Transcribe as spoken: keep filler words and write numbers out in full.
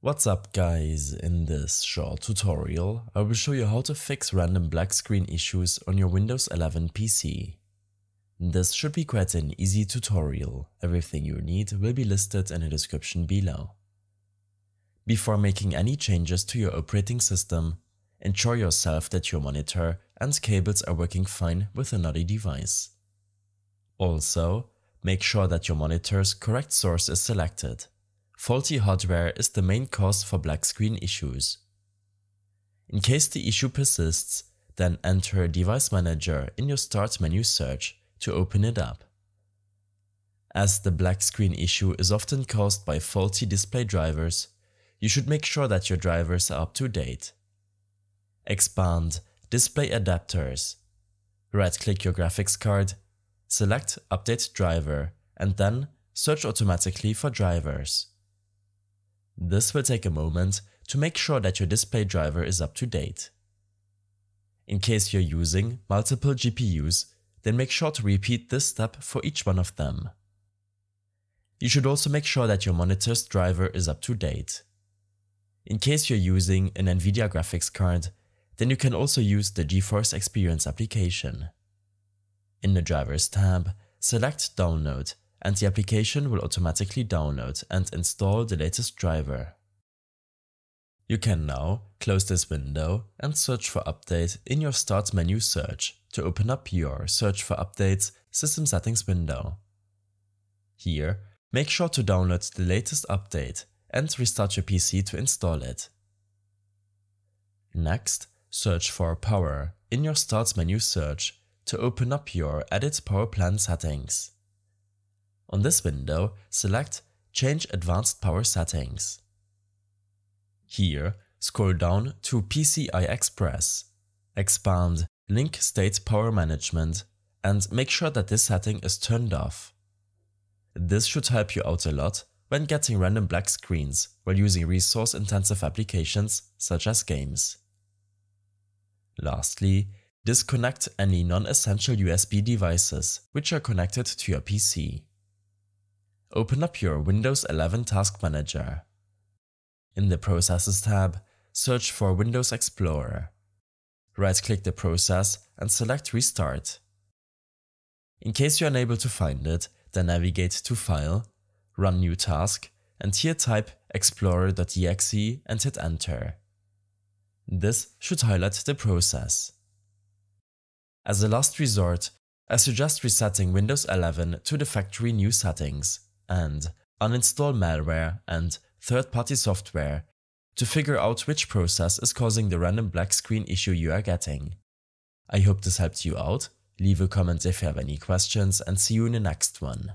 What's up guys, in this short tutorial I will show you how to fix random black screen issues on your Windows eleven P C. This should be quite an easy tutorial, everything you need will be listed in the description below. Before making any changes to your operating system, ensure yourself that your monitor and cables are working fine with another device. Also, make sure that your monitor's correct source is selected. Faulty hardware is the main cause for black screen issues. In case the issue persists, then enter Device Manager in your Start menu search to open it up. As the black screen issue is often caused by faulty display drivers, you should make sure that your drivers are up to date. Expand Display Adapters. Right-click your graphics card, select Update Driver, and then search automatically for drivers. This will take a moment to make sure that your display driver is up to date. In case you're using multiple G P Us, then make sure to repeat this step for each one of them. You should also make sure that your monitor's driver is up to date. In case you're using an NVIDIA graphics card, then you can also use the GeForce Experience application. In the Drivers tab, select Download, and the application will automatically download and install the latest driver. You can now close this window and search for Update in your Start menu search to open up your Search for Updates System Settings window. Here, make sure to download the latest update and restart your P C to install it. Next, search for Power in your Start menu search to open up your Edit Power Plan settings. On this window, select Change Advanced Power Settings. Here, scroll down to P C I Express, expand Link State Power Management, and make sure that this setting is turned off. This should help you out a lot when getting random black screens while using resource-intensive applications such as games. Lastly, disconnect any non-essential U S B devices which are connected to your P C. Open up your Windows eleven Task Manager. In the Processes tab, search for Windows Explorer. Right-click the process and select Restart. In case you're unable to find it, then navigate to File, Run New Task, and here type explorer dot E X E and hit Enter. This should highlight the process. As a last resort, I suggest resetting Windows eleven to the factory new settings, and uninstall malware and third-party software to figure out which process is causing the random black screen issue you are getting. I hope this helped you out. Leave a comment if you have any questions, and see you in the next one.